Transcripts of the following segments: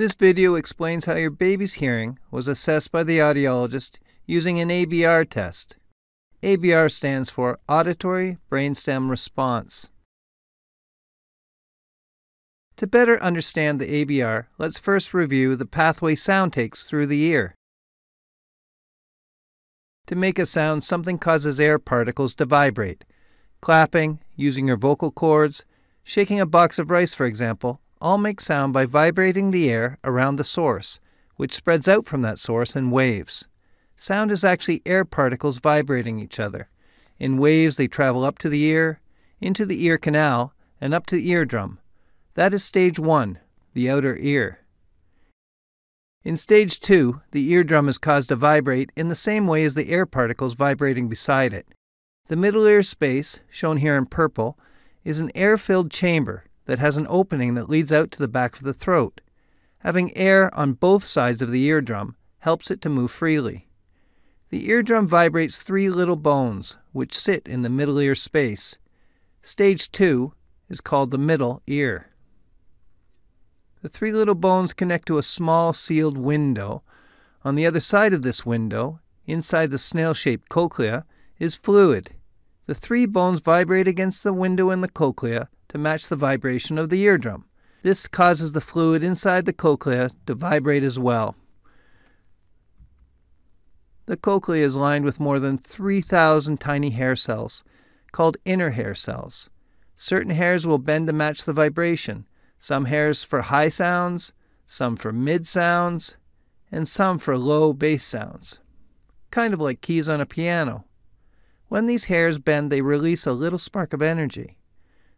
This video explains how your baby's hearing was assessed by the audiologist using an ABR test. ABR stands for Auditory Brainstem Response. To better understand the ABR, let's first review the pathway sound takes through the ear. To make a sound, something causes air particles to vibrate. Clapping, using your vocal cords, shaking a box of rice, for example, all make sound by vibrating the air around the source, which spreads out from that source in waves. Sound is actually air particles vibrating each other. In waves, they travel up to the ear, into the ear canal, and up to the eardrum. That is stage 1, the outer ear. In stage 2, the eardrum is caused to vibrate in the same way as the air particles vibrating beside it. The middle ear space, shown here in purple, is an air-filled chamber that has an opening that leads out to the back of the throat. Having air on both sides of the eardrum helps it to move freely. The eardrum vibrates 3 little bones, which sit in the middle ear space. Stage 2 is called the middle ear. The 3 little bones connect to a small sealed window. On the other side of this window, inside the snail-shaped cochlea, is fluid. The 3 bones vibrate against the window in the cochlea to match the vibration of the eardrum. This causes the fluid inside the cochlea to vibrate as well. The cochlea is lined with more than 3,000 tiny hair cells, called inner hair cells. Certain hairs will bend to match the vibration, some hairs for high sounds, some for mid sounds, and some for low bass sounds. Kind of like keys on a piano. When these hairs bend, they release a little spark of energy.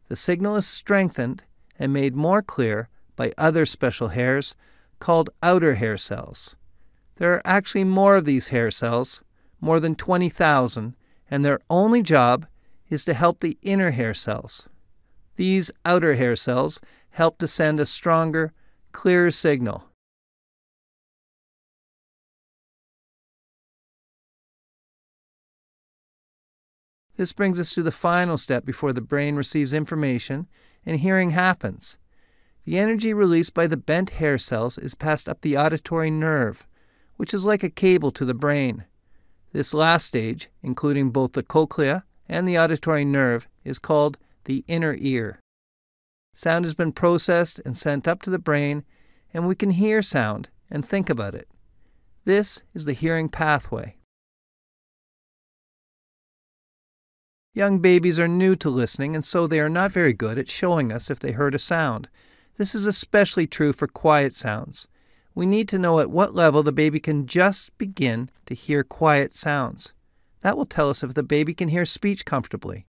The signal is strengthened and made more clear by other special hairs called outer hair cells. There are actually more of these hair cells, more than 20,000, and their only job is to help the inner hair cells. These outer hair cells help to send a stronger, clearer signal. This brings us to the final step before the brain receives information and hearing happens. The energy released by the bent hair cells is passed up the auditory nerve, which is like a cable to the brain. This last stage, including both the cochlea and the auditory nerve, is called the inner ear. Sound has been processed and sent up to the brain, and we can hear sound and think about it. This is the hearing pathway. Young babies are new to listening, and so they are not very good at showing us if they heard a sound. This is especially true for quiet sounds. We need to know at what level the baby can just begin to hear quiet sounds. That will tell us if the baby can hear speech comfortably.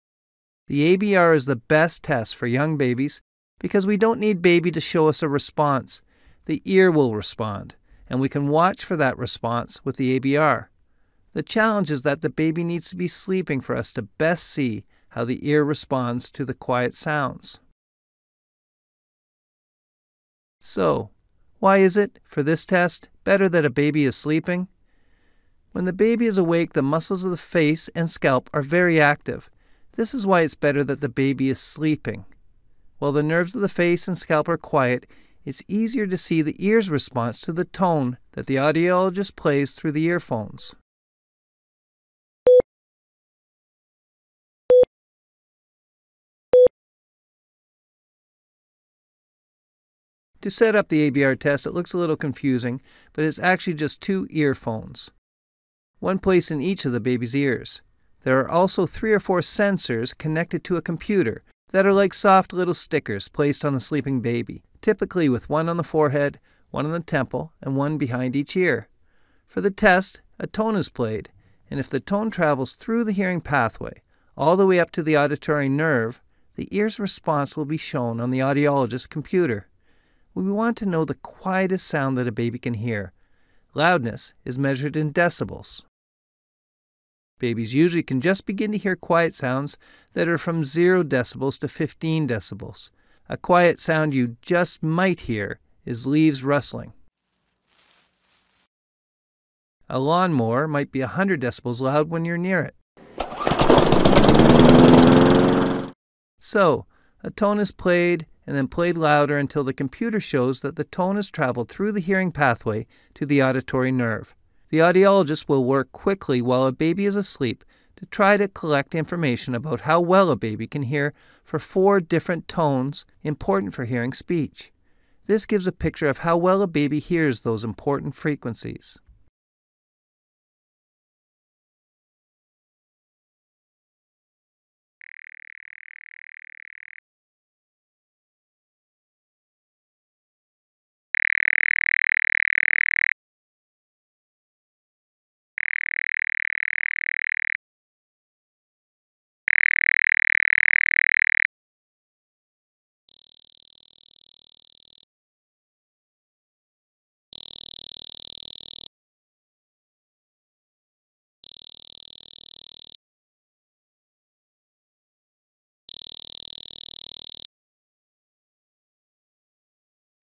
The ABR is the best test for young babies because we don't need baby to show us a response. The ear will respond, and we can watch for that response with the ABR. The challenge is that the baby needs to be sleeping for us to best see how the ear responds to the quiet sounds. So, why is it, for this test, better that a baby is sleeping? When the baby is awake, the muscles of the face and scalp are very active. This is why it's better that the baby is sleeping. While the nerves of the face and scalp are quiet, it's easier to see the ear's response to the tone that the audiologist plays through the earphones. To set up the ABR test, it looks a little confusing, but it's actually just 2 earphones, one placed in each of the baby's ears. There are also 3 or 4 sensors connected to a computer that are like soft little stickers placed on the sleeping baby, typically with 1 on the forehead, 1 on the temple, and 1 behind each ear. For the test, a tone is played, and if the tone travels through the hearing pathway all the way up to the auditory nerve, the ear's response will be shown on the audiologist's computer. We want to know the quietest sound that a baby can hear. Loudness is measured in decibels. Babies usually can just begin to hear quiet sounds that are from 0 decibels to 15 decibels. A quiet sound you just might hear is leaves rustling. A lawnmower might be 100 decibels loud when you're near it. So, a tone is played and then played louder until the computer shows that the tone has traveled through the hearing pathway to the auditory nerve. The audiologist will work quickly while a baby is asleep to try to collect information about how well a baby can hear for 4 different tones important for hearing speech. This gives a picture of how well a baby hears those important frequencies.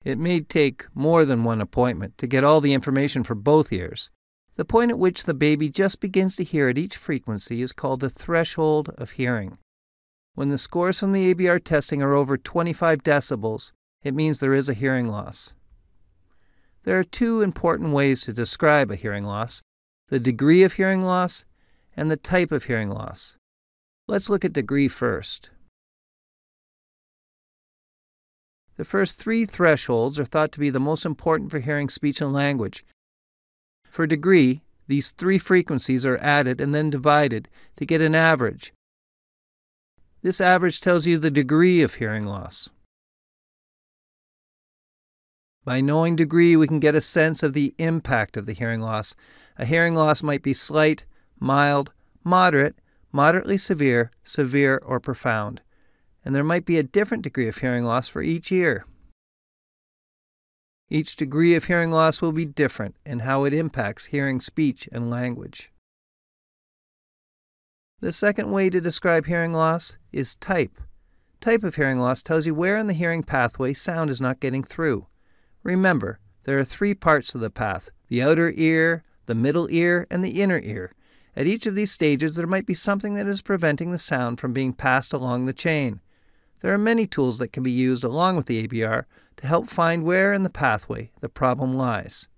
It may take more than one appointment to get all the information for both ears. The point at which the baby just begins to hear at each frequency is called the threshold of hearing. When the scores from the ABR testing are over 25 decibels, it means there is a hearing loss. There are 2 important ways to describe a hearing loss: the degree of hearing loss and the type of hearing loss. Let's look at degree first. The first 3 thresholds are thought to be the most important for hearing speech and language. For degree, these 3 frequencies are added and then divided to get an average. This average tells you the degree of hearing loss. By knowing degree, we can get a sense of the impact of the hearing loss. A hearing loss might be slight, mild, moderate, moderately severe, severe, or profound. And there might be a different degree of hearing loss for each ear. Each degree of hearing loss will be different in how it impacts hearing speech and language. The second way to describe hearing loss is type. Type of hearing loss tells you where in the hearing pathway sound is not getting through. Remember, there are 3 parts to the path: the outer ear, the middle ear, and the inner ear. At each of these stages, there might be something that is preventing the sound from being passed along the chain. There are many tools that can be used along with the ABR to help find where in the pathway the problem lies.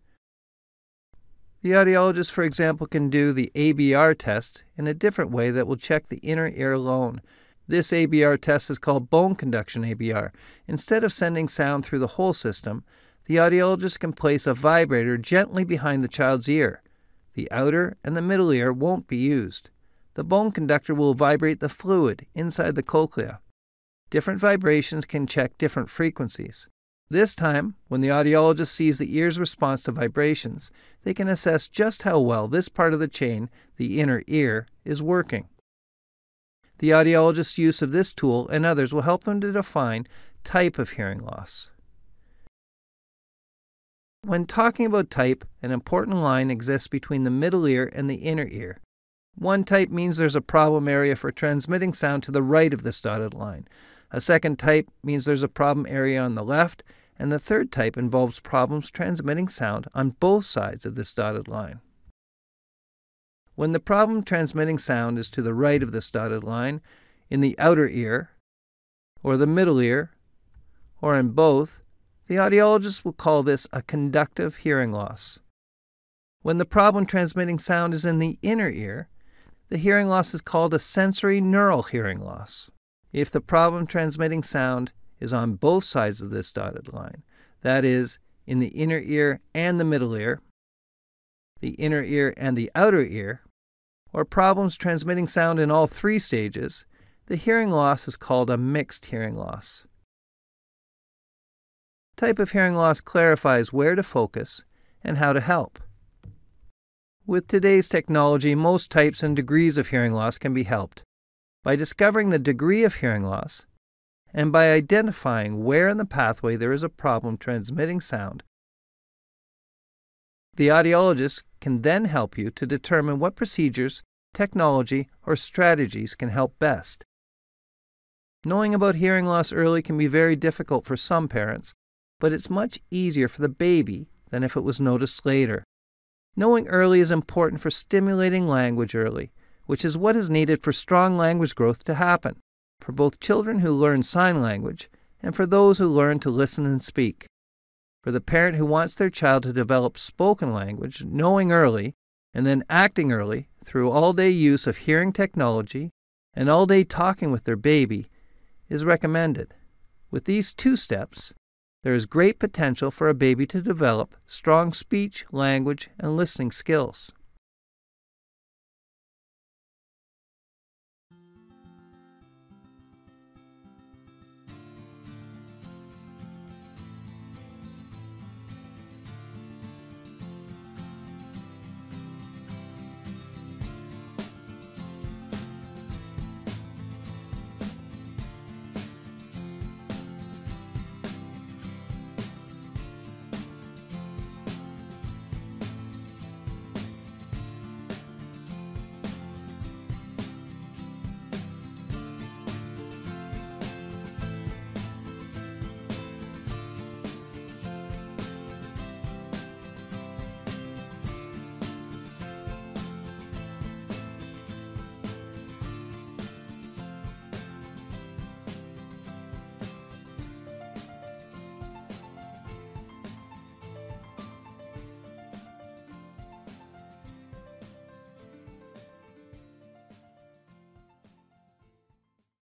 The audiologist, for example, can do the ABR test in a different way that will check the inner ear alone. This ABR test is called bone conduction ABR. Instead of sending sound through the whole system, the audiologist can place a vibrator gently behind the child's ear. The outer and the middle ear won't be used. The bone conductor will vibrate the fluid inside the cochlea. Different vibrations can check different frequencies. This time, when the audiologist sees the ear's response to vibrations, they can assess just how well this part of the chain, the inner ear, is working. The audiologist's use of this tool and others will help them to define type of hearing loss. When talking about type, an important line exists between the middle ear and the inner ear. One type means there's a problem area for transmitting sound to the right of this dotted line. A second type means there's a problem area on the left, and the third type involves problems transmitting sound on both sides of this dotted line. When the problem transmitting sound is to the right of this dotted line, in the outer ear, or the middle ear, or in both, the audiologist will call this a conductive hearing loss. When the problem transmitting sound is in the inner ear, the hearing loss is called a sensory neural hearing loss. If the problem transmitting sound is on both sides of this dotted line, that is, in the inner ear and the middle ear, the inner ear and the outer ear, or problems transmitting sound in all 3 stages, the hearing loss is called a mixed hearing loss. Type of hearing loss clarifies where to focus and how to help. With today's technology, most types and degrees of hearing loss can be helped. By discovering the degree of hearing loss and by identifying where in the pathway there is a problem transmitting sound, the audiologist can then help you to determine what procedures, technology, or strategies can help best. Knowing about hearing loss early can be very difficult for some parents, but it's much easier for the baby than if it was noticed later. Knowing early is important for stimulating language early, which is what is needed for strong language growth to happen, for both children who learn sign language and for those who learn to listen and speak. For the parent who wants their child to develop spoken language, knowing early, and then acting early, through all-day use of hearing technology and all-day talking with their baby, is recommended. With these two steps, there is great potential for a baby to develop strong speech, language, and listening skills.